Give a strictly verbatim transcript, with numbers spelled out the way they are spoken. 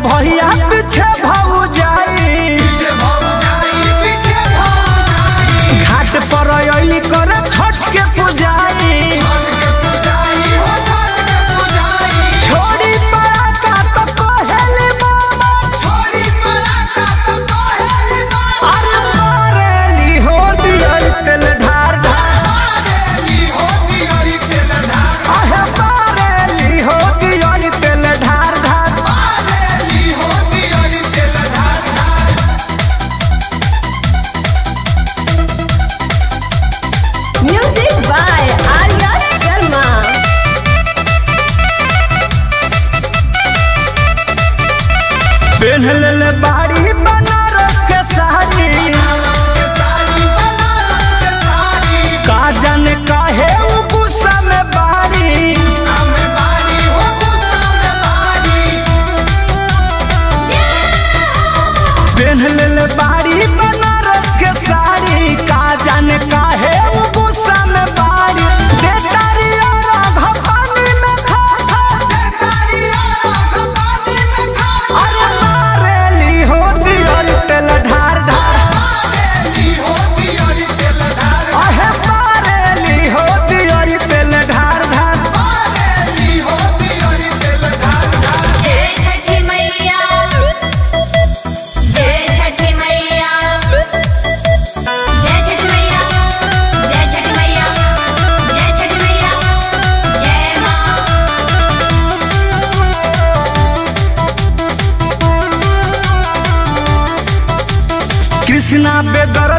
भैया पीछे भाऊ जाई घाट पर आइली करे छठ के पुजारी छोड़ी बराकत कहले मामा छोड़ी बराकत कहले मामा अरे मारेली हो दियल तेल ढार ढार मारेली हो दियल तेल ढार अहे मारेली हो दियल तेल ढार ढार पहनल बाड़ी बनारस के साड़ी का जाने काहे उ गुस्सा में बाड़ी पहनल बाड़ी बनारस के साड़ी का जाने काहे उ गुस्सा में बाड़ी कृष्णा बेदर्दी।